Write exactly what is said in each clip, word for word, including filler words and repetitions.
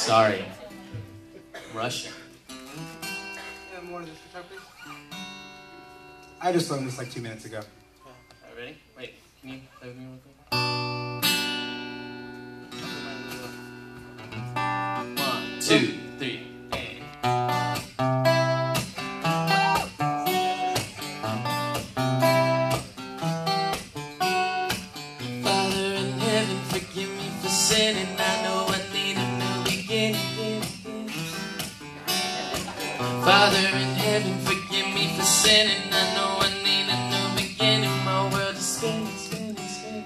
Sorry. Russian. Yeah, more of this guitar, please. I just learned this like two minutes ago. Oh, all right, ready? Wait, can you play with me real quick? One, two, three. Father in heaven, forgive me for sinning. I know I need a new beginning. My world is spinning, spinning, spinning.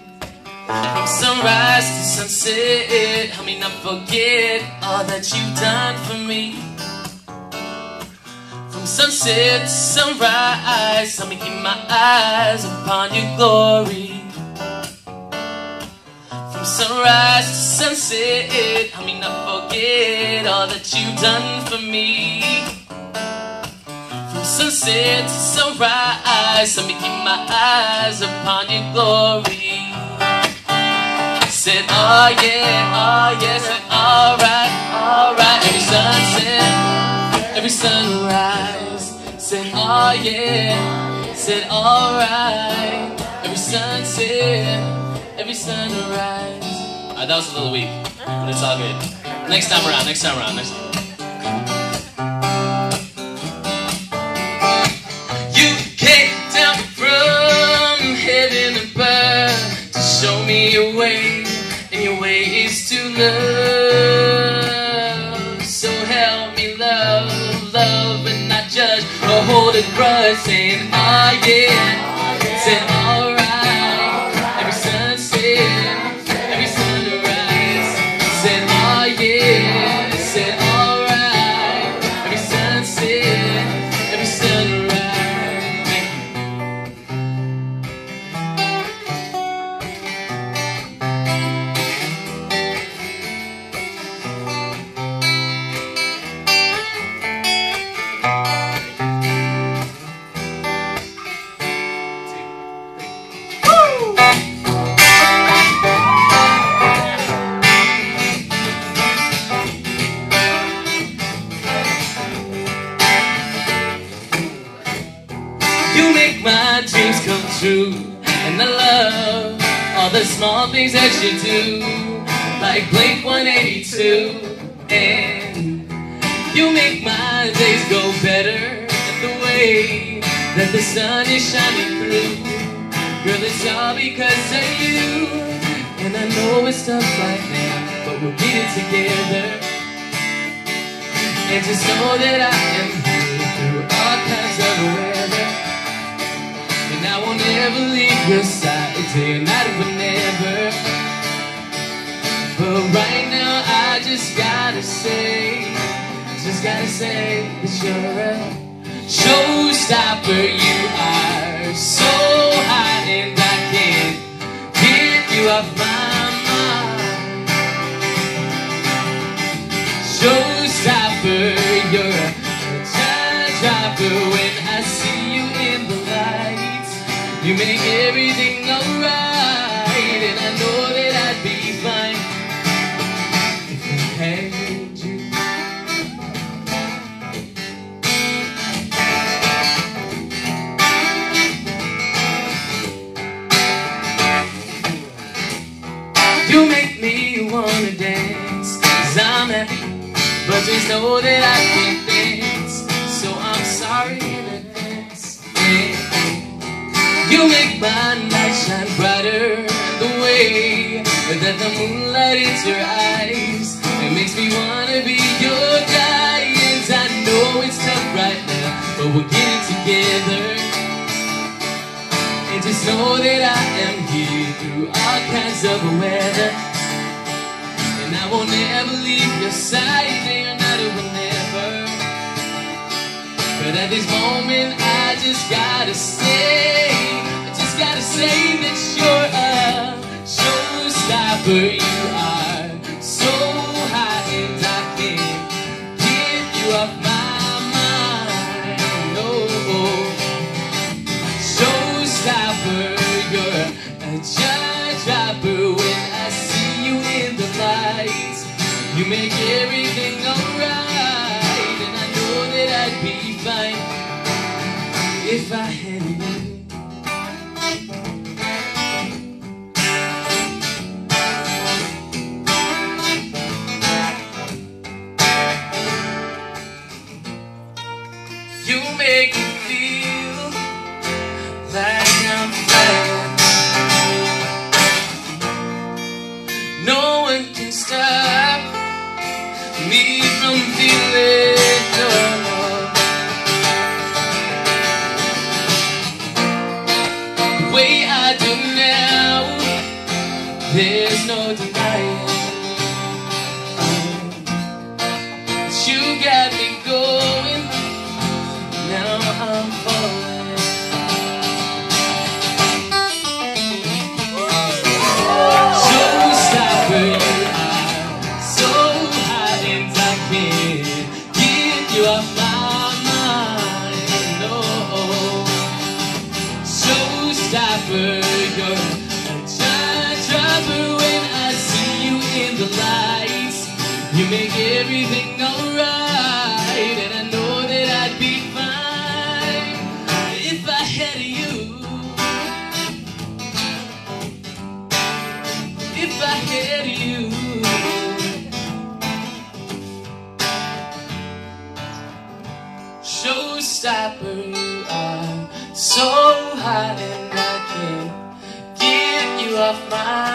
From sunrise to sunset, help me not forget all that you've done for me. From sunset to sunrise, help me keep my eyes upon your glory. From sunrise to sunset, help me not forget all that you've done for me. Sunset to sunrise, let me keep my eyes upon your glory. Said, oh yeah, oh yeah, said, alright, alright. Every sunset, every sunrise. Said, oh yeah, said, alright. Every sunset, every sunrise. Alright, that was a little weak, but it's all good. Next time around, next time around, next time. Your way, and your way is to love. So help me love, love and not judge or hold a grudge. Saying, oh yeah, saying, alright. Every sunset, every sunrise. Saying, oh yeah, saying, alright. Every sunset, every sunrise. You make my dreams come true, and I love all the small things that you do, like Blink one eighty-two, and you make my days go better than the way that the sun is shining through. Girl, it's all because of you, and I know it's tough right now, but we'll get it together, and just know that I am here through all kinds of weather. I won't ever leave your side until you're not whenever. But right now I just gotta say, just gotta say that you're a showstopper. You are so hot and I can't get you off my mind. Showstopper, you're a jaw-dropper. When I see you in the light, you make everything alright, and I know that I'd be fine if I had you. You make me wanna dance, 'cause I'm happy, but just know that I can't dance, so I'm sorry in advance. Yeah. You make my night shine brighter the way that the moonlight hits your eyes. It makes me wanna be your guy, and I know it's tough right now, but we'll get it together. And just know that I am here through all kinds of weather, and I won't ever leave your side, day or night or whenever. But at this moment I just gotta say, gotta say that you're a showstopper. You are so hot and I can't get you off my mind. No, showstopper, you're a jaw-dropper. When I see you in the lights, You make everything alright, and I know that I'd be fine if I had it. You make me feel like I'm flying. No one can stop me from feeling normal. The way I do now, there's no denying. You're a showstopper when I see you in the lights. You make everything alright, and I know that I'd be fine if I had you. If I had you. Showstopper, you are so hot and I can't get you off my